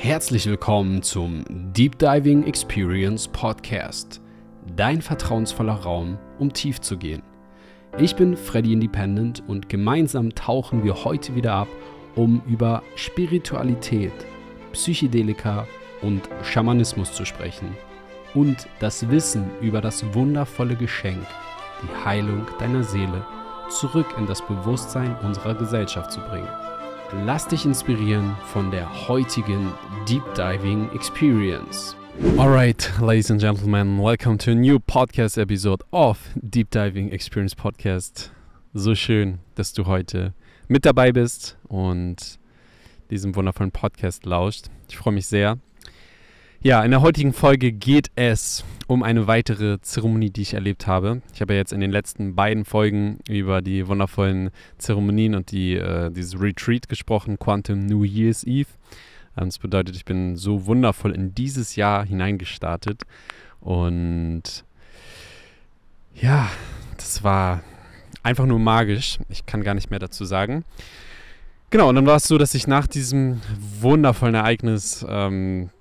Herzlich willkommen zum Deep Diving Experience Podcast, dein vertrauensvoller Raum, um tief zu gehen. Ich bin Freddy Independent und gemeinsam tauchen wir heute wieder ab, um über Spiritualität, Psychedelika und Schamanismus zu sprechen und das Wissen über das wundervolle Geschenk, die Heilung deiner Seele, zurück in das Bewusstsein unserer Gesellschaft zu bringen. Lass dich inspirieren von der heutigen Deep Diving Experience. Alright, ladies and gentlemen, welcome to a new podcast episode of Deep Diving Experience Podcast. So schön, dass du heute mit dabei bist und diesem wundervollen Podcast lauscht. Ich freue mich sehr. Ja, in der heutigen Folge geht es um eine weitere Zeremonie, die ich erlebt habe. Ich habe ja jetzt in den letzten beiden Folgen über die wundervollen Zeremonien und dieses Retreat gesprochen, Quantum New Year's Eve. Das bedeutet, ich bin so wundervoll in dieses Jahr hineingestartet. Und ja, das war einfach nur magisch. Ich kann gar nicht mehr dazu sagen. Genau, und dann war es so, dass ich nach diesem wundervollen Ereignis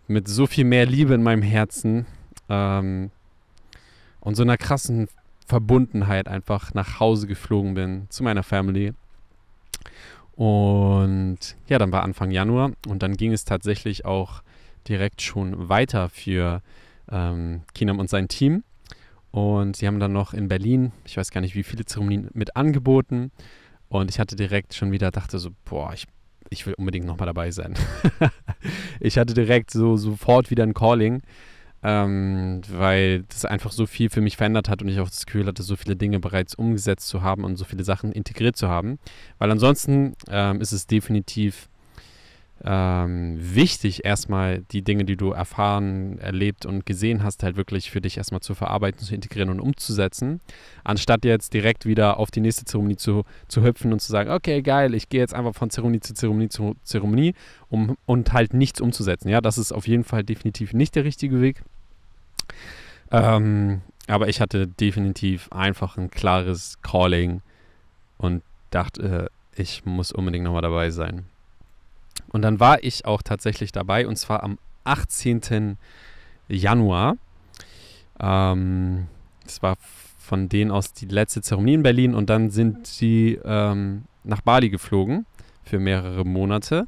mit so viel mehr Liebe in meinem Herzen und so einer krassen Verbundenheit einfach nach Hause geflogen bin, zu meiner Family. Und ja, dann war Anfang Januar und dann ging es tatsächlich auch direkt schon weiter für Kinam und sein Team. Und sie haben dann noch in Berlin, ich weiß gar nicht, wie viele Zeremonien mit angeboten. Und ich hatte direkt schon wieder, dachte so, boah, ich will unbedingt nochmal dabei sein. Ich hatte direkt sofort wieder ein Calling, weil das einfach so viel für mich verändert hat und ich auch das Gefühl hatte, so viele Dinge bereits umgesetzt zu haben und so viele Sachen integriert zu haben. Weil ansonsten ist es definitiv wichtig, erstmal die Dinge, die du erfahren, erlebt und gesehen hast, halt wirklich für dich erstmal zu verarbeiten, zu integrieren und umzusetzen, anstatt jetzt direkt wieder auf die nächste Zeremonie zu hüpfen und zu sagen, okay, geil, ich gehe jetzt einfach von Zeremonie zu Zeremonie zu Zeremonie und halt nichts umzusetzen. Ja, das ist auf jeden Fall definitiv nicht der richtige Weg. Aber ich hatte definitiv einfach ein klares Calling und dachte, ich muss unbedingt nochmal dabei sein. Und dann war ich auch tatsächlich dabei, und zwar am 18. Januar. Das war von denen aus die letzte Zeremonie in Berlin, und dann sind sie nach Bali geflogen für mehrere Monate.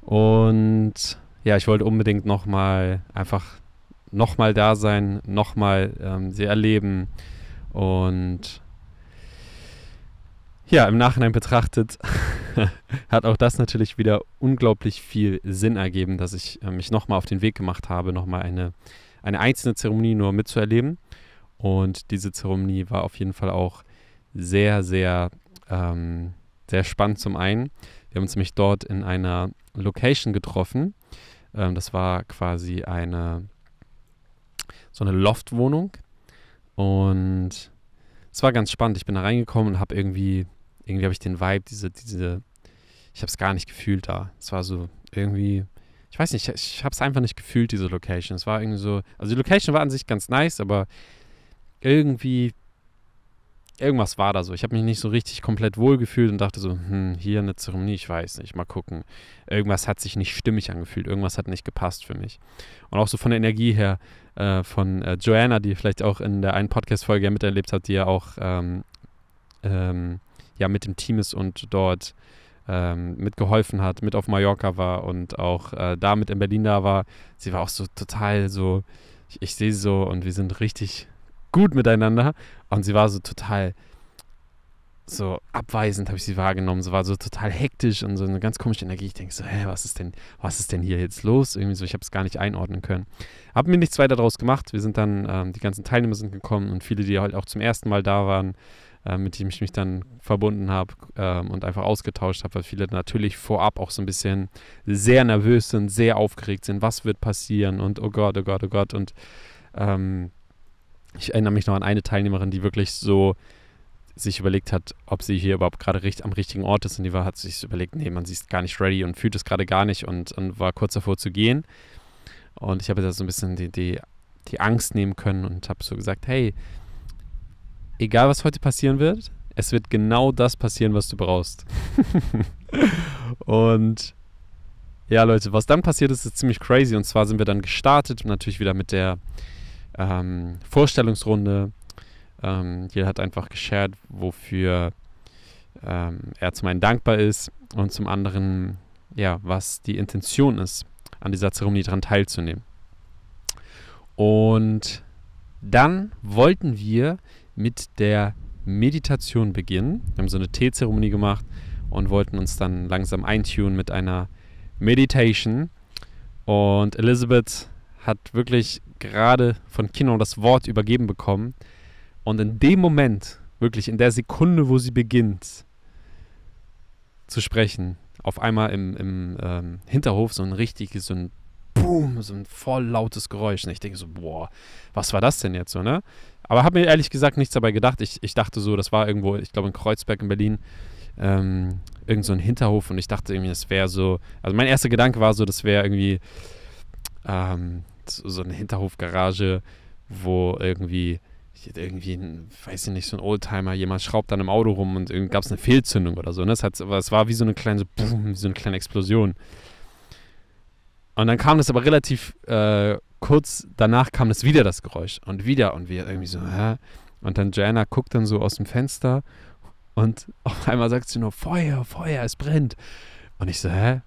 Und ja, ich wollte unbedingt nochmal da sein, nochmal sie erleben. Und ja, im Nachhinein betrachtet hat auch das natürlich wieder unglaublich viel Sinn ergeben, dass ich mich nochmal auf den Weg gemacht habe, nochmal eine einzelne Zeremonie nur mitzuerleben. Und diese Zeremonie war auf jeden Fall auch sehr, sehr, sehr spannend zum einen. Wir haben uns nämlich dort in einer Location getroffen. Das war quasi so eine Loftwohnung. Und es war ganz spannend. Ich bin da reingekommen und habe irgendwie habe ich den Vibe, ich habe es gar nicht gefühlt da. Es war so irgendwie, ich weiß nicht, ich habe es einfach nicht gefühlt, diese Location. Es war irgendwie so, also die Location war an sich ganz nice, aber irgendwas war da so. Ich habe mich nicht so richtig komplett wohl gefühlt und dachte so, hier eine Zeremonie, ich weiß nicht, mal gucken. Irgendwas hat sich nicht stimmig angefühlt, irgendwas hat nicht gepasst für mich. Und auch so von der Energie her, von Joanna, die vielleicht auch in der einen Podcast-Folge ja miterlebt hat, die ja auch ja, mit dem Team ist und dort mitgeholfen hat, mit auf Mallorca war und auch da mit in Berlin da war. Sie war auch so total so, ich sehe sie so und wir sind richtig gut miteinander. Und sie war so total so abweisend, habe ich sie wahrgenommen. Sie war so total hektisch und so eine ganz komische Energie. Ich denke so, hä, was ist denn hier jetzt los? Irgendwie so, ich habe es gar nicht einordnen können. Hab mir nichts weiter daraus gemacht. Wir sind dann, die ganzen Teilnehmer sind gekommen und viele, die halt auch zum ersten Mal da waren, mit dem ich mich dann verbunden habe und einfach ausgetauscht habe, weil viele natürlich vorab auch so ein bisschen sehr nervös sind, sehr aufgeregt sind, was wird passieren und oh Gott, oh Gott, oh Gott. Und ich erinnere mich noch an eine Teilnehmerin, die wirklich so sich überlegt hat, ob sie hier überhaupt gerade am richtigen Ort ist, und die hat sich überlegt, nee, man ist gar nicht ready und fühlt es gerade gar nicht und war kurz davor zu gehen. Und ich habe da so ein bisschen die Angst nehmen können und habe so gesagt, hey, egal, was heute passieren wird, es wird genau das passieren, was du brauchst. Und Ja, Leute, was dann passiert ist, ist ziemlich crazy. Und zwar sind wir dann gestartet, natürlich wieder mit der Vorstellungsrunde. Jeder hat einfach geshared, wofür er zum einen dankbar ist und zum anderen, ja, was die Intention ist, an dieser Zeremonie daran teilzunehmen. Und dann wollten wir mit der Meditation beginnen. Wir haben so eine Teezeremonie gemacht und wollten uns dann langsam eintunen mit einer Meditation. Und Elizabeth hat wirklich gerade von Kinam das Wort übergeben bekommen. Und in dem Moment, wirklich in der Sekunde, wo sie beginnt zu sprechen, auf einmal im Hinterhof so ein richtiges, so ein Boom, so ein voll lautes Geräusch. Und ich denke so, boah, was war das denn jetzt so, ne? Aber habe mir ehrlich gesagt nichts dabei gedacht. Ich dachte so, das war irgendwo, ich glaube in Kreuzberg in Berlin, irgend so ein Hinterhof. Und ich dachte irgendwie, das wäre so, also mein erster Gedanke war so, das wäre irgendwie so eine Hinterhofgarage, wo irgendwie ein, weiß ich nicht, so ein Oldtimer, jemand schraubt an einem Auto rum und irgendwie gab es eine Fehlzündung oder so. Ne? Es war wie so eine kleine Boom, wie so eine kleine Explosion. Und dann kam das aber relativ kurz danach kam das wieder, das Geräusch. Und wieder. Und wir irgendwie so, hä? Und dann Joanna guckt dann so aus dem Fenster und auf einmal sagt sie nur, Feuer, Feuer, es brennt. Und ich so, hä?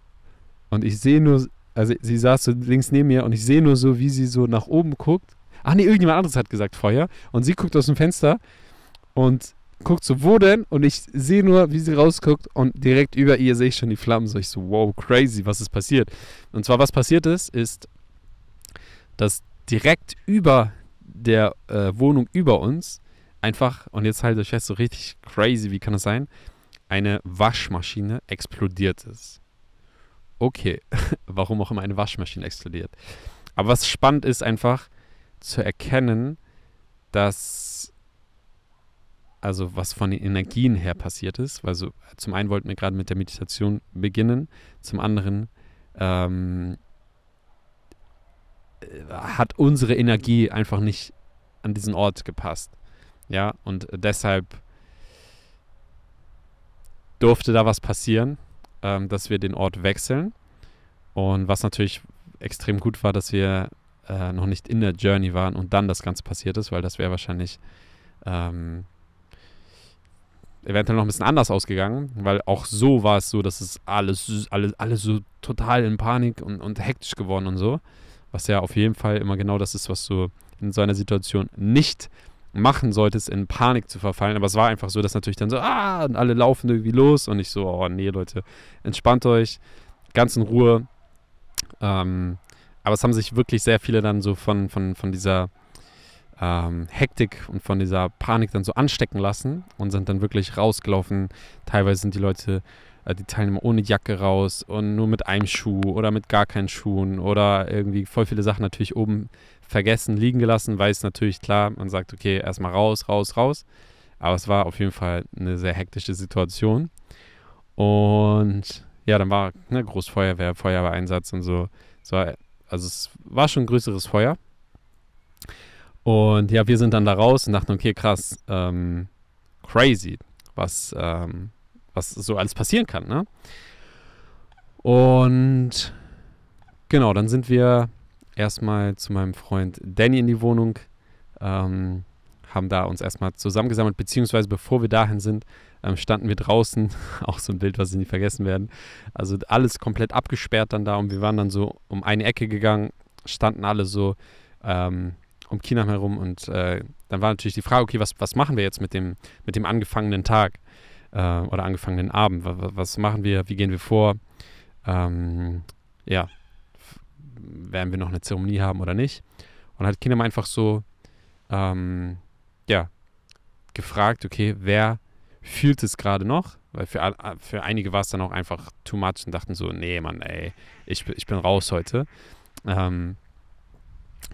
Und ich sehe nur, also sie saß so links neben mir und ich sehe nur so, wie sie so nach oben guckt. Ach nee, irgendjemand anderes hat gesagt Feuer. Und sie guckt aus dem Fenster und guckt so, wo denn? Und ich sehe nur, wie sie rausguckt und direkt über ihr sehe ich schon die Flammen. So, ich so, wow, crazy, was ist passiert? Und zwar, was passiert ist, dass direkt über der Wohnung über uns einfach, und jetzt haltet euch fest, so richtig crazy, wie kann das sein, eine Waschmaschine explodiert ist. Okay, warum auch immer eine Waschmaschine explodiert. Aber was spannend ist, einfach zu erkennen, dass, also was von den Energien her passiert ist, weil so, zum einen wollten wir gerade mit der Meditation beginnen, zum anderen hat unsere Energie einfach nicht an diesen Ort gepasst. Ja, und deshalb durfte da was passieren, dass wir den Ort wechseln. Und was natürlich extrem gut war, dass wir noch nicht in der Journey waren und dann das Ganze passiert ist, weil das wäre wahrscheinlich eventuell noch ein bisschen anders ausgegangen, weil auch so war es so, dass es alles so total in Panik und hektisch geworden und so, was ja auf jeden Fall immer genau das ist, was du in so einer Situation nicht machen solltest, in Panik zu verfallen, aber es war einfach so, dass natürlich dann so, und alle laufen irgendwie los und ich so, oh nee, Leute, entspannt euch, ganz in Ruhe, aber es haben sich wirklich sehr viele dann so von dieser Hektik und von dieser Panik dann so anstecken lassen und sind dann wirklich rausgelaufen. Teilweise sind die Leute, die Teilnehmer ohne Jacke raus und nur mit einem Schuh oder mit gar keinen Schuhen oder irgendwie voll viele Sachen natürlich oben vergessen, liegen gelassen, weil es natürlich klar, man sagt, okay, erstmal raus, raus, raus. Aber es war auf jeden Fall eine sehr hektische Situation. Und ja, dann war eine große Feuerwehreinsatz und so. Also es war schon ein größeres Feuer. Und ja, wir sind dann da raus und dachten, okay, krass, crazy, was so alles passieren kann, ne? Und genau, dann sind wir erstmal zu meinem Freund Danny in die Wohnung, haben da uns erstmal zusammengesammelt, beziehungsweise bevor wir dahin sind, standen wir draußen, auch so ein Bild, was sie nie vergessen werden, also alles komplett abgesperrt dann da und wir waren dann so um eine Ecke gegangen, standen alle so, um Kinam herum und dann war natürlich die Frage, okay, was machen wir jetzt mit dem angefangenen Tag oder angefangenen Abend? Was machen wir? Wie gehen wir vor? Ja, werden wir noch eine Zeremonie haben oder nicht? Und hat Kinam einfach so ja, gefragt, okay, wer fühlt es gerade noch? Weil für einige war es dann auch einfach too much und dachten so, nee, Mann, ey, ich bin raus heute.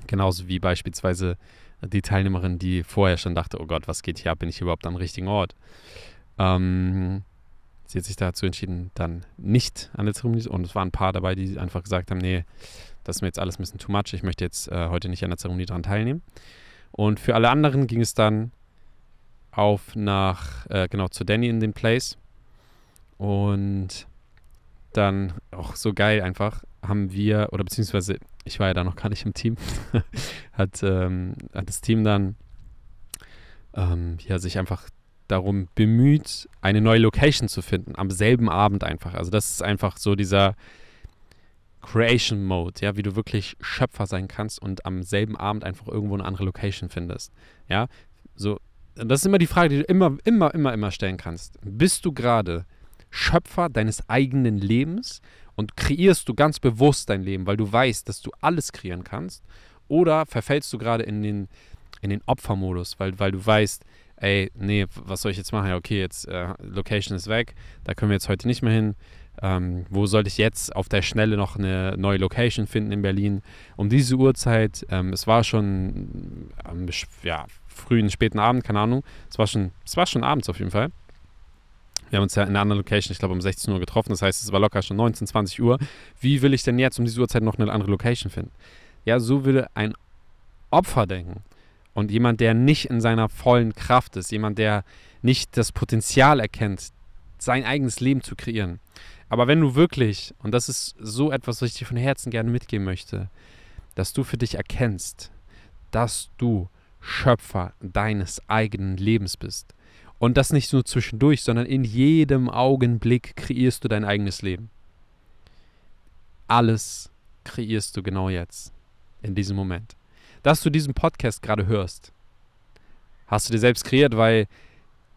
Genauso wie beispielsweise die Teilnehmerin, die vorher schon dachte, oh Gott, was geht hier ab, bin ich überhaupt am richtigen Ort? Sie hat sich dazu entschieden, dann nicht an der Zeremonie, und es waren ein paar dabei, die einfach gesagt haben, nee, das ist mir jetzt alles ein bisschen too much, ich möchte jetzt heute nicht an der Zeremonie daran teilnehmen. Und für alle anderen ging es dann auf zu Danny in den Place und dann auch so geil einfach, haben wir, oder beziehungsweise ich war ja da noch gar nicht im Team, hat das Team dann sich einfach darum bemüht, eine neue Location zu finden, am selben Abend einfach. Also das ist einfach so dieser Creation Mode, ja, wie du wirklich Schöpfer sein kannst und am selben Abend einfach irgendwo eine andere Location findest. Ja, so, das ist immer die Frage, die du immer stellen kannst. Bist du gerade Schöpfer deines eigenen Lebens und kreierst du ganz bewusst dein Leben, weil du weißt, dass du alles kreieren kannst, oder verfällst du gerade in den Opfermodus, weil du weißt, ey, nee, was soll ich jetzt machen? Ja, okay, jetzt Location ist weg, da können wir jetzt heute nicht mehr hin. Wo sollte ich jetzt auf der Schnelle noch eine neue Location finden in Berlin? Um diese Uhrzeit, es war schon am frühen, späten Abend, keine Ahnung, es war schon abends auf jeden Fall. Wir haben uns ja in einer anderen Location, ich glaube, um 16 Uhr getroffen, das heißt, es war locker schon 19, 20 Uhr. Wie will ich denn jetzt um diese Uhrzeit noch eine andere Location finden? Ja, so würde ein Opfer denken. Und jemand, der nicht in seiner vollen Kraft ist, jemand, der nicht das Potenzial erkennt, sein eigenes Leben zu kreieren. Aber wenn du wirklich, und das ist so etwas, was ich dir von Herzen gerne mitgeben möchte, dass du für dich erkennst, dass du Schöpfer deines eigenen Lebens bist. Und das nicht nur zwischendurch, sondern in jedem Augenblick kreierst du dein eigenes Leben. Alles kreierst du genau jetzt, in diesem Moment. Dass du diesen Podcast gerade hörst, hast du dir selbst kreiert, weil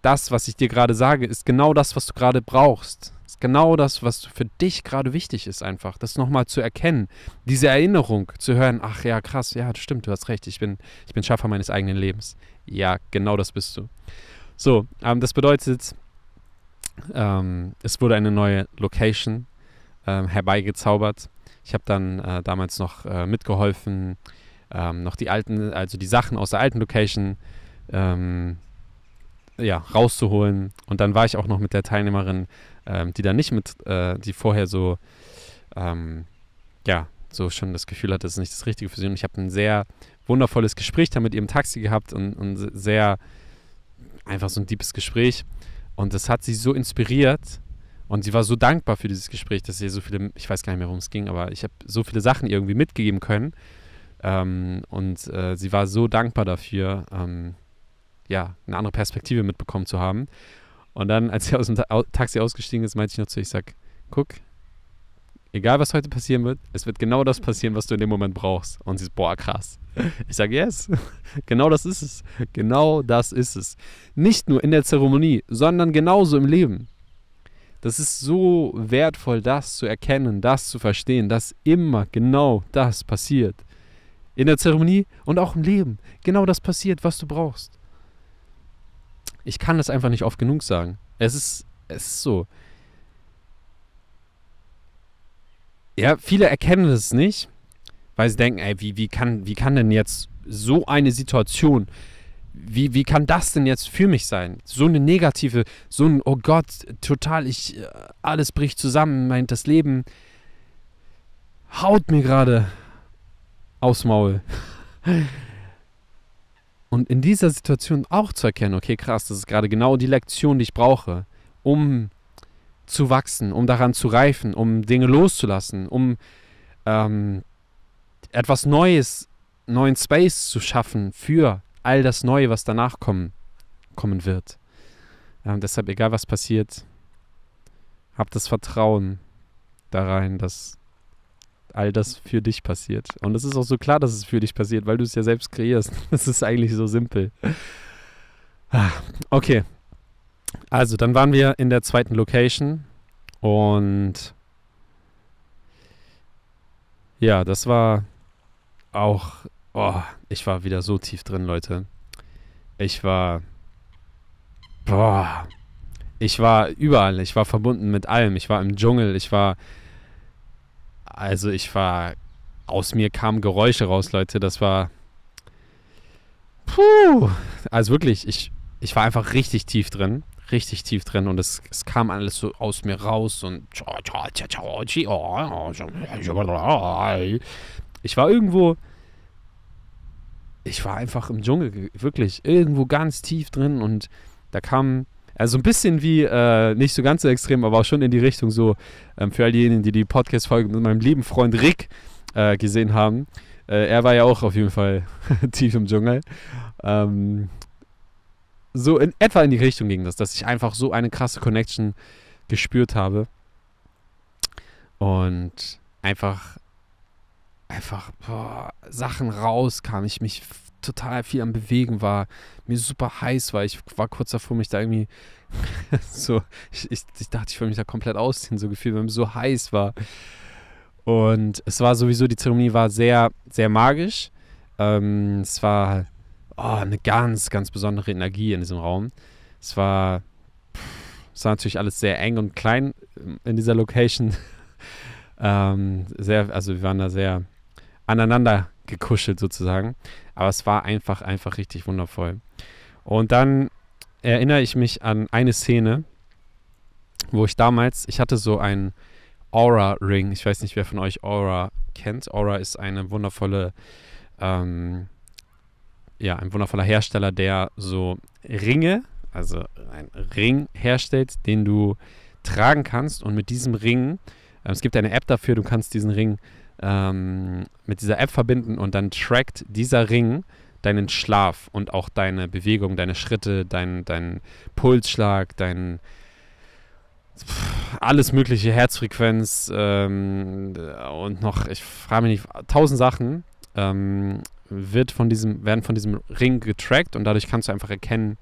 das, was ich dir gerade sage, ist genau das, was du gerade brauchst. Ist genau das, was für dich gerade wichtig ist einfach. Das nochmal zu erkennen, diese Erinnerung zu hören, ach ja, krass, ja, stimmt, du hast recht, ich bin Schaffer meines eigenen Lebens. Ja, genau das bist du. So, das bedeutet, es wurde eine neue Location herbeigezaubert. Ich habe dann damals noch mitgeholfen, noch die alten, also die Sachen aus der alten Location rauszuholen. Und dann war ich auch noch mit der Teilnehmerin, die da nicht mit, die vorher so, so schon das Gefühl hatte, das ist nicht das Richtige für sie. Und ich habe ein sehr wundervolles Gespräch da mit ihrem Taxi gehabt und sehr einfach so ein deepes Gespräch. Und das hat sie so inspiriert und sie war so dankbar für dieses Gespräch, dass sie so viele, ich weiß gar nicht mehr, worum es ging, aber ich habe so viele Sachen irgendwie mitgegeben können. Sie war so dankbar dafür, eine andere Perspektive mitbekommen zu haben. Und dann, als sie aus dem Taxi ausgestiegen ist, meinte ich noch zu ihr, ich sag, guck, egal was heute passieren wird, es wird genau das passieren, was du in dem Moment brauchst. Und sie ist, boah, krass. Ich sage, yes, genau das ist es. Genau das ist es. Nicht nur in der Zeremonie, sondern genauso im Leben. Das ist so wertvoll, das zu erkennen, das zu verstehen, dass immer genau das passiert. In der Zeremonie und auch im Leben. Genau das passiert, was du brauchst. Ich kann das einfach nicht oft genug sagen. Es ist so. Ja, viele erkennen das nicht, weil sie denken, ey, wie kann denn jetzt so eine Situation, wie kann das denn jetzt für mich sein? So eine negative, so ein, oh Gott, total, alles bricht zusammen, meint das Leben, haut mir gerade aufs Maul. Und in dieser Situation auch zu erkennen, okay, krass, das ist gerade genau die Lektion, die ich brauche, um zu wachsen, um daran zu reifen, um Dinge loszulassen, um etwas Neues, neuen Space zu schaffen für all das Neue, was danach kommen wird. Deshalb, egal was passiert, hab das Vertrauen da rein, dass all das für dich passiert. Und es ist auch so klar, dass es für dich passiert, weil du es ja selbst kreierst. Das ist eigentlich so simpel. Okay. Also, dann waren wir in der zweiten Location und ja, das war auch, ich war wieder so tief drin, Leute. Ich war überall. Ich war verbunden mit allem. Ich war im Dschungel. Aus mir kamen Geräusche raus, Leute. Das war, puh. Also wirklich, ich war einfach richtig tief drin. Und es kam alles so aus mir raus und ich war einfach im Dschungel, wirklich, irgendwo ganz tief drin. Und da kamen Also ein bisschen wie, nicht so ganz so extrem, aber auch schon in die Richtung so, für all diejenigen, die die Podcast-Folge mit meinem lieben Freund Rick gesehen haben. Er war ja auch auf jeden Fall tief im Dschungel. So in etwa in die Richtung ging das, dass ich einfach so eine krasse Connection gespürt habe. Und einfach Sachen raus kam, ich mich total viel am Bewegen war, mir super heiß war, ich war kurz davor, mich da irgendwie so, ich dachte, ich würde mich da komplett ausziehen, so gefühlt, weil mir so heiß war. Und es war sowieso, die Zeremonie war sehr, sehr magisch. Es war eine ganz, ganz besondere Energie in diesem Raum. Es war natürlich alles sehr eng und klein in dieser Location. Also wir waren da sehr aneinander gekuschelt sozusagen, aber es war einfach richtig wundervoll. Und dann erinnere ich mich an eine Szene, wo ich damals, ich hatte so einen Oura-Ring, ich weiß nicht, wer von euch Oura kennt. Oura ist eine wundervolle, ein wundervoller Hersteller, der so Ringe, also einen Ring herstellt, den du tragen kannst, und mit diesem Ring, es gibt eine App dafür, du kannst diesen Ring mit dieser App verbinden, und dann trackt dieser Ring deinen Schlaf und auch deine Bewegung, deine Schritte, dein Pulsschlag, alles mögliche, Herzfrequenz und noch, ich frage mich nicht, 1000 Sachen werden von diesem Ring getrackt, und dadurch kannst du einfach erkennen,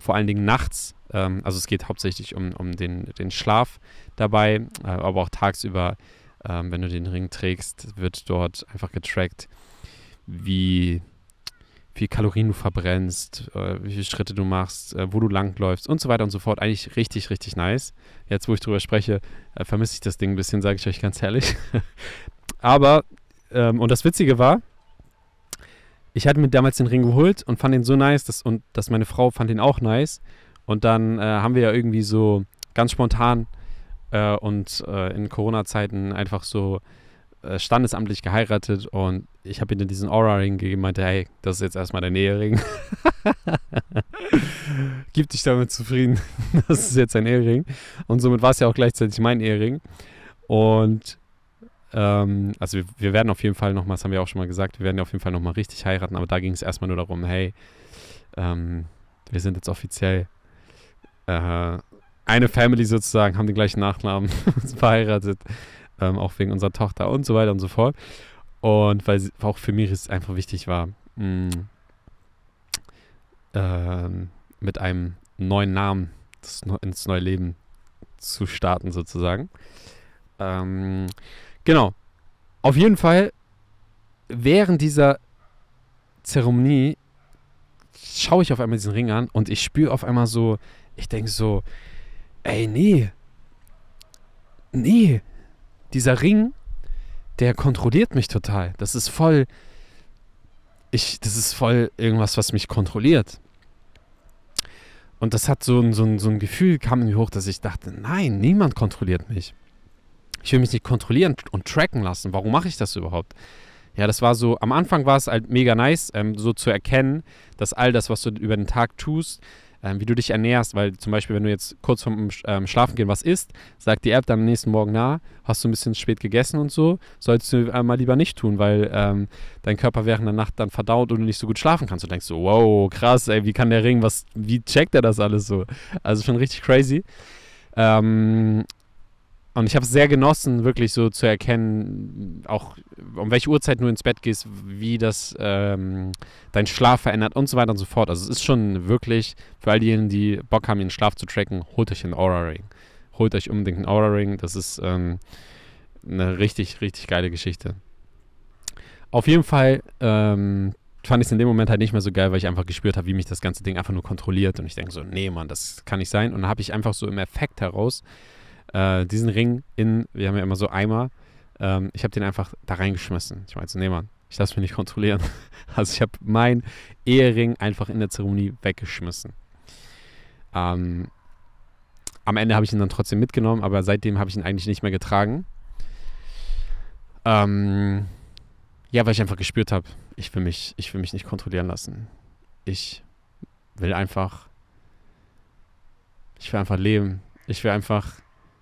vor allen Dingen nachts, also es geht hauptsächlich um den Schlaf dabei, aber auch tagsüber, wenn du den Ring trägst, wird dort einfach getrackt, wie viel Kalorien du verbrennst, wie viele Schritte du machst, wo du langläufst und so weiter und so fort. Eigentlich richtig, richtig nice. Jetzt, wo ich drüber spreche, vermisse ich das Ding ein bisschen, sage ich euch ganz ehrlich. Aber, und das Witzige war, ich hatte mir damals den Ring geholt und fand ihn so nice, dass meine Frau fand ihn auch nice. Und dann haben wir ja irgendwie so ganz spontan in Corona-Zeiten einfach so standesamtlich geheiratet. Und ich habe ihr dann diesen Oura-Ring gegeben und meinte, hey, das ist jetzt erstmal dein Ehering. Gib dich damit zufrieden, das ist jetzt dein Ehering. Und somit war es ja auch gleichzeitig mein Ehering. Und also wir werden auf jeden Fall nochmal, das haben wir auch schon mal gesagt, wir werden ja auf jeden Fall nochmal richtig heiraten, aber da ging es erstmal nur darum, hey, wir sind jetzt offiziell eine Family sozusagen, haben den gleichen Nachnamen, sind verheiratet, auch wegen unserer Tochter und so weiter und so fort. Und weil auch für mich es einfach wichtig war, mit einem neuen Namen ins neue Leben zu starten sozusagen. Genau, auf jeden Fall, während dieser Zeremonie schaue ich auf einmal diesen Ring an und ich spüre auf einmal so, ich denke so, ey, nee, dieser Ring, der kontrolliert mich total, das ist voll irgendwas, was mich kontrolliert. Und das hat so ein Gefühl, kam in mir hoch, dass ich dachte, nein, niemand kontrolliert mich. Ich will mich nicht kontrollieren und tracken lassen. Warum mache ich das überhaupt? Ja, das war so, am Anfang war es halt mega nice, so zu erkennen, dass all das, was du über den Tag tust, wie du dich ernährst, weil zum Beispiel, wenn du jetzt kurz vorm Schlafen gehen was isst, sagt die App dann am nächsten Morgen, na, hast du ein bisschen spät gegessen und so, solltest du mal lieber nicht tun, weil dein Körper während der Nacht dann verdaut und du nicht so gut schlafen kannst. Du denkst so, wow, krass, ey, wie kann der Ring, wie checkt er das alles so? Also schon richtig crazy. Und ich habe es sehr genossen, wirklich so zu erkennen, auch um welche Uhrzeit du ins Bett gehst, wie das deinen Schlaf verändert und so weiter und so fort. Also es ist schon wirklich, für all diejenigen, die Bock haben, ihren Schlaf zu tracken, holt euch einen Oura-Ring. Holt euch unbedingt einen Oura-Ring. Das ist eine richtig, richtig geile Geschichte. Auf jeden Fall fand ich es in dem Moment halt nicht mehr so geil, weil ich einfach gespürt habe, wie mich das ganze Ding einfach nur kontrolliert. Und ich denke so, nee, Mann, das kann nicht sein. Und dann habe ich einfach so im Effekt heraus diesen Ring wir haben ja immer so Eimer, ich habe den einfach da reingeschmissen. Ich meinte so, nee Mann, ich lasse mich nicht kontrollieren. Also ich habe meinen Ehering einfach in der Zeremonie weggeschmissen. Am Ende habe ich ihn dann trotzdem mitgenommen, aber seitdem habe ich ihn eigentlich nicht mehr getragen. Ja, weil ich einfach gespürt habe, ich will mich nicht kontrollieren lassen. Ich will einfach Ich will einfach leben. Ich will einfach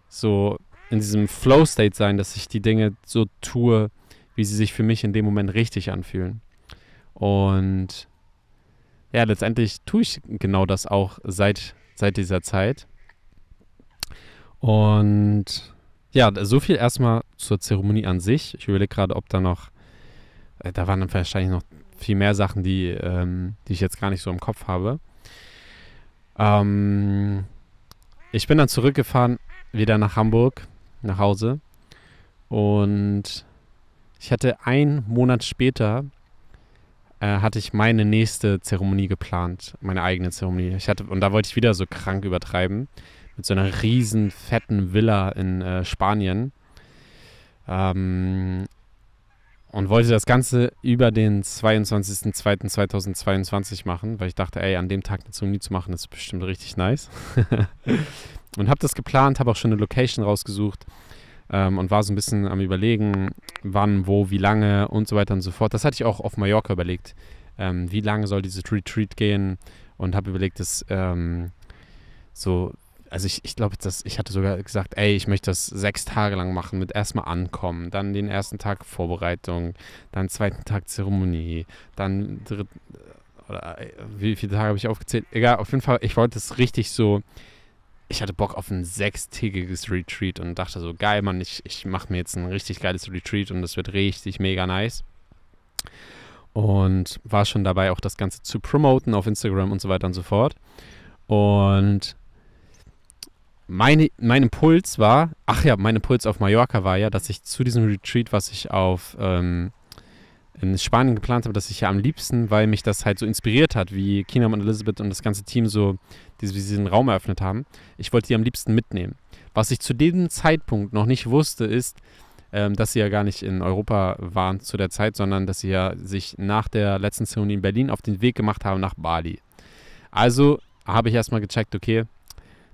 so in diesem Flow-State sein, dass ich die Dinge so tue, wie sie sich für mich in dem Moment richtig anfühlen. Und ja, letztendlich tue ich genau das auch seit dieser Zeit. Und ja, so viel erstmal zur Zeremonie an sich. Ich überlege gerade, ob da waren wahrscheinlich noch viel mehr Sachen, die ich jetzt gar nicht so im Kopf habe. Ich bin dann zurückgefahren, wieder nach Hamburg, nach Hause. Und ich hatte einen Monat später, hatte ich meine nächste Zeremonie geplant, meine eigene Zeremonie. Und da wollte ich wieder so krank übertreiben, mit so einer riesen, fetten Villa in Spanien. Und wollte das Ganze über den 22.02.2022 machen, weil ich dachte, ey, an dem Tag eine Zeremonie zu machen, ist bestimmt richtig nice. Und habe das geplant, habe auch schon eine Location rausgesucht und war so ein bisschen am Überlegen, wann, wo, wie lange und so weiter und so fort. Das hatte ich auch auf Mallorca überlegt. Wie lange soll dieses Retreat gehen? Und habe überlegt, dass also ich glaube, ich hatte sogar gesagt, ey, ich möchte das 6 Tage lang machen mit erstmal Ankommen, dann den ersten Tag Vorbereitung, dann zweiten Tag Zeremonie, dann dritten, oder wie viele Tage habe ich aufgezählt? Egal, auf jeden Fall, ich wollte es richtig so, ich hatte Bock auf ein 6-tägiges Retreat und dachte so, geil, Mann, ich mache mir jetzt ein richtig geiles Retreat und das wird richtig mega nice. Und war schon dabei, auch das Ganze zu promoten auf Instagram und so weiter und so fort. Und mein Impuls war, mein Impuls auf Mallorca war ja, dass ich zu diesem Retreat, was ich in Spanien geplant habe, dass ich ja am liebsten, weil mich das halt so inspiriert hat, wie Kinam und Elizabeth und das ganze Team so diesen Raum eröffnet haben, ich wollte die am liebsten mitnehmen. Was ich zu dem Zeitpunkt noch nicht wusste, ist, dass sie ja gar nicht in Europa waren zu der Zeit, sondern dass sie ja sich nach der letzten Zeremonie in Berlin auf den Weg gemacht haben nach Bali. Also habe ich erstmal gecheckt, okay,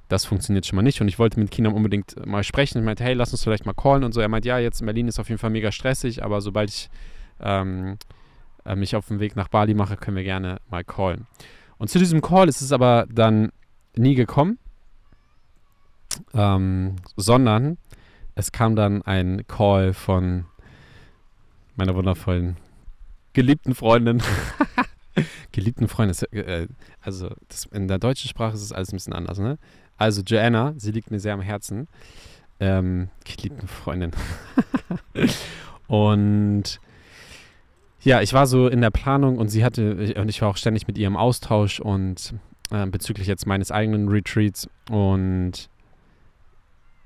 das funktioniert schon mal nicht. Und ich wollte mit Kinam unbedingt mal sprechen. Ich meinte, hey, lass uns vielleicht mal callen und so. Er meinte, ja, jetzt in Berlin ist auf jeden Fall mega stressig, aber sobald ich mich auf den Weg nach Bali mache, können wir gerne mal callen. Und zu diesem Call ist es aber dann nie gekommen, sondern es kam dann ein Call von meiner wundervollen, geliebten Freundin. Geliebten Freundin, also in der deutschen Sprache ist es alles ein bisschen anders, ne? Also Joanna, sie liegt mir sehr am Herzen. Geliebten Freundin. Und ja, ich war so in der Planung und ich war auch ständig mit ihr im Austausch und bezüglich jetzt meines eigenen Retreats. Und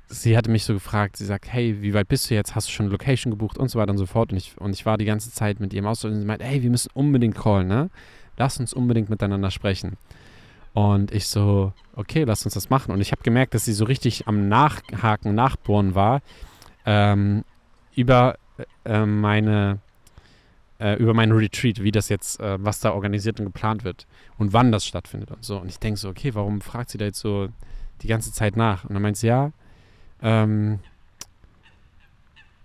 sie hatte mich so gefragt, sie sagt, hey, wie weit bist du jetzt? Hast du schon eine Location gebucht? Und so weiter und so fort. Und ich war die ganze Zeit mit ihr im Austausch und sie meinte, hey, wir müssen unbedingt callen, ne? Lass uns unbedingt miteinander sprechen. Und ich so, okay, lass uns das machen. Und ich habe gemerkt, dass sie so richtig am Nachhaken, Nachbohren war, über meinen Retreat, wie das jetzt, was da organisiert und geplant wird und wann das stattfindet und so. Und ich denke so, okay, warum fragt sie da jetzt so die ganze Zeit nach? Und dann meint sie, ja,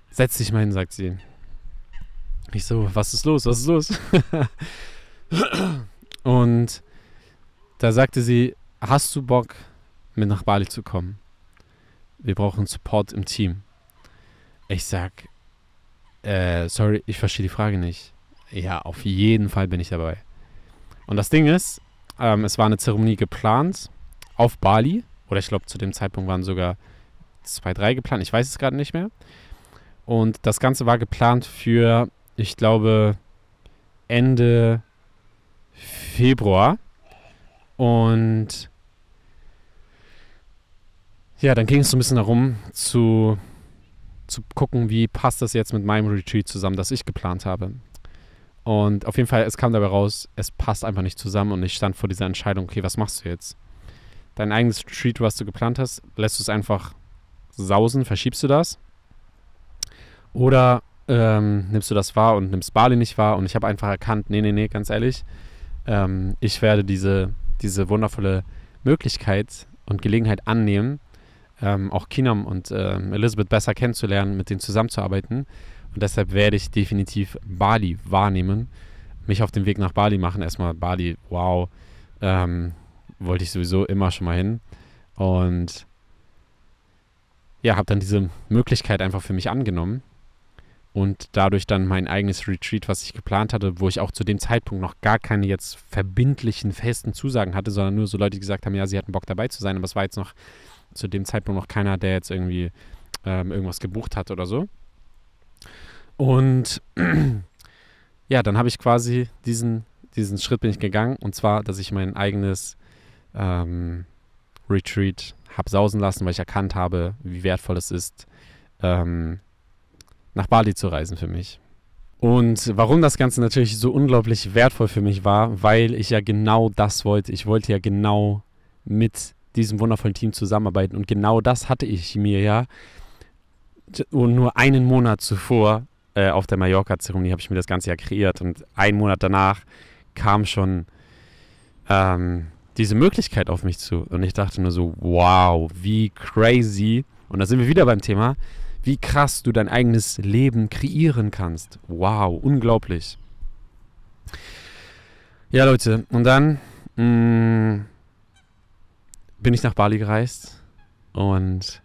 setz dich mal hin, sagt sie. Ich so, was ist los, was ist los? Und da sagte sie, hast du Bock, mit nach Bali zu kommen? Wir brauchen Support im Team. Ich sag, sorry, ich verstehe die Frage nicht. Ja, auf jeden Fall bin ich dabei. Und das Ding ist, es war eine Zeremonie geplant auf Bali. Oder ich glaube, zu dem Zeitpunkt waren sogar 2, 3 geplant. Ich weiß es gerade nicht mehr. Und das Ganze war geplant für, ich glaube, Ende Februar. Und ja, dann ging es so ein bisschen darum, zu gucken, wie passt das jetzt mit meinem Retreat zusammen, das ich geplant habe. Und auf jeden Fall, es kam dabei raus, es passt einfach nicht zusammen und ich stand vor dieser Entscheidung, okay, was machst du jetzt? Dein eigenes Retreat, was du geplant hast, lässt du es einfach sausen, verschiebst du das? Oder nimmst du das wahr und nimmst Bali nicht wahr? Und ich habe einfach erkannt, nee, ganz ehrlich, ich werde diese wundervolle Möglichkeit und Gelegenheit annehmen, auch Kinam und Elizabeth besser kennenzulernen, mit denen zusammenzuarbeiten. Und deshalb werde ich definitiv Bali wahrnehmen, mich auf den Weg nach Bali machen. Erstmal Bali, wow, wollte ich sowieso immer schon mal hin. Und ja, habe dann diese Möglichkeit einfach für mich angenommen und dadurch dann mein eigenes Retreat, was ich geplant hatte, wo ich auch zu dem Zeitpunkt noch gar keine jetzt verbindlichen, festen Zusagen hatte, sondern nur so Leute, die gesagt haben, ja, sie hatten Bock dabei zu sein, aber es war jetzt noch zu dem Zeitpunkt noch keiner, der jetzt irgendwie irgendwas gebucht hat oder so. Und ja, dann habe ich quasi diesen Schritt bin ich gegangen, und zwar, dass ich mein eigenes Retreat habe sausen lassen, weil ich erkannt habe, wie wertvoll es ist, nach Bali zu reisen für mich. Und warum das Ganze natürlich so unglaublich wertvoll für mich war, weil ich ja genau das wollte. Ich wollte ja genau mit diesem wundervollen Team zusammenarbeiten, und genau das hatte ich mir ja nur einen Monat zuvor auf der Mallorca-Zeremonie habe ich mir das ganze Jahr kreiert, und einen Monat danach kam schon diese Möglichkeit auf mich zu, und ich dachte nur so, wow, wie crazy, und da sind wir wieder beim Thema, wie krass du dein eigenes Leben kreieren kannst. Wow, unglaublich. Ja, Leute, und dann bin ich nach Bali gereist, und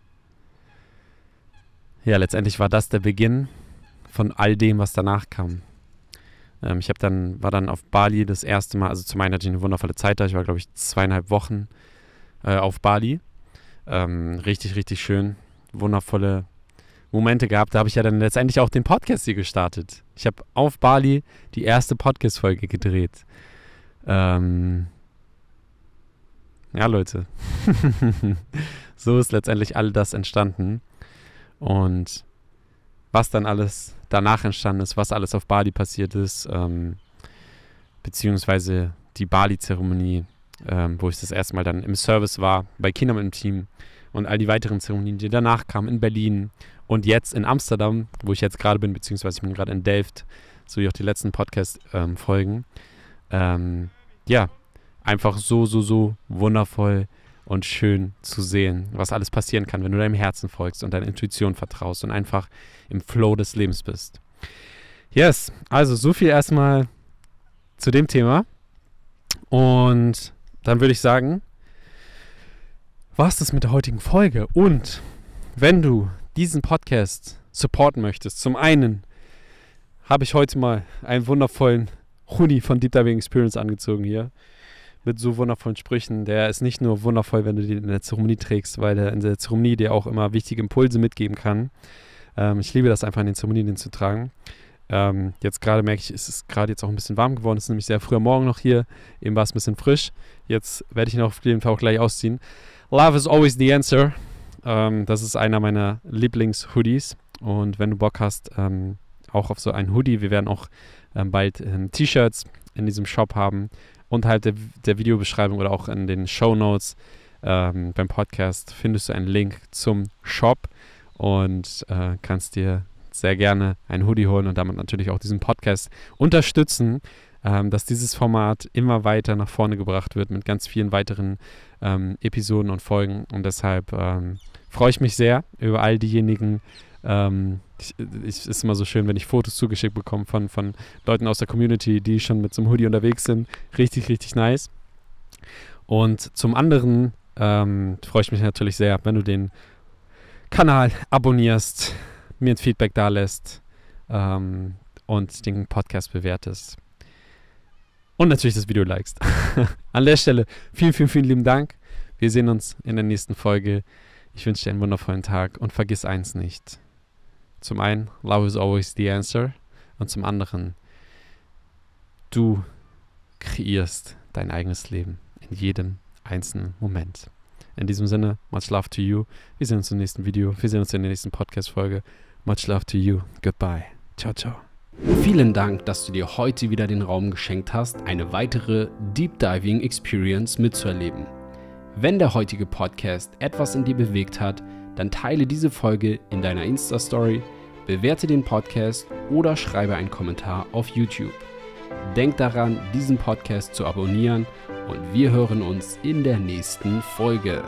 ja, letztendlich war das der Beginn von all dem, was danach kam. Ich war dann auf Bali das erste Mal, also zum einen hatte ich eine wundervolle Zeit da, ich war, glaube ich, 2,5 Wochen auf Bali. Richtig, richtig schön, wundervolle Momente gehabt. Da habe ich ja dann letztendlich auch den Podcast hier gestartet. Ich habe auf Bali die erste Podcast-Folge gedreht. Ja, Leute, so ist letztendlich all das entstanden. Und was dann alles danach entstanden ist, was alles auf Bali passiert ist, beziehungsweise die Bali-Zeremonie, wo ich das erste Mal dann im Service war, bei Kinam im Team, und all die weiteren Zeremonien, die danach kamen, in Berlin und jetzt in Amsterdam, wo ich jetzt gerade bin, beziehungsweise ich bin gerade in Delft, so wie auch die letzten Podcast-Folgen. Ja, einfach so wundervoll und schön zu sehen, was alles passieren kann, wenn du deinem Herzen folgst und deiner Intuition vertraust und einfach im Flow des Lebens bist. Yes, also so viel erstmal zu dem Thema. Und dann würde ich sagen, war's das mit der heutigen Folge. Und wenn du diesen Podcast supporten möchtest, zum einen habe ich heute mal einen wundervollen Hoodie von Deep Diving Experience angezogen hier, mit so wundervollen Sprüchen. Der ist nicht nur wundervoll, wenn du den in der Zeremonie trägst, weil der in der Zeremonie dir auch immer wichtige Impulse mitgeben kann. Ich liebe das einfach, in den Zeremonien den zu tragen. Jetzt gerade merke ich, es ist gerade jetzt auch ein bisschen warm geworden. Es ist nämlich sehr früh am Morgen noch hier. Eben war es ein bisschen frisch. Jetzt werde ich ihn auf jeden Fall auch gleich ausziehen. Love is always the answer. Das ist einer meiner Lieblings-Hoodies. Und wenn du Bock hast, auch auf so einen Hoodie, wir werden auch bald T-Shirts in diesem Shop haben. Unterhalb der Videobeschreibung oder auch in den Shownotes beim Podcast findest du einen Link zum Shop, und kannst dir sehr gerne einen Hoodie holen und damit natürlich auch diesen Podcast unterstützen, dass dieses Format immer weiter nach vorne gebracht wird mit ganz vielen weiteren Episoden und Folgen. Und deshalb freue ich mich sehr über all diejenigen. Es ist immer so schön, wenn ich Fotos zugeschickt bekomme von Leuten aus der Community, die schon mit so einem Hoodie unterwegs sind. Richtig, richtig nice. Und zum anderen freue ich mich natürlich sehr, wenn du den Kanal abonnierst, mir ein Feedback da lässt und den Podcast bewertest. Und natürlich das Video likest. An der Stelle vielen, vielen, vielen lieben Dank. Wir sehen uns in der nächsten Folge. Ich wünsche dir einen wundervollen Tag, und vergiss eins nicht. Zum einen, love is always the answer. Und zum anderen, du kreierst dein eigenes Leben in jedem einzelnen Moment. In diesem Sinne, much love to you. Wir sehen uns im nächsten Video. Wir sehen uns in der nächsten Podcast-Folge. Much love to you. Goodbye. Ciao, ciao. Vielen Dank, dass du dir heute wieder den Raum geschenkt hast, eine weitere Deep Diving Experience mitzuerleben. Wenn der heutige Podcast etwas in dir bewegt hat, dann teile diese Folge in deiner Insta-Story, bewerte den Podcast oder schreibe einen Kommentar auf YouTube. Denk daran, diesen Podcast zu abonnieren, und wir hören uns in der nächsten Folge.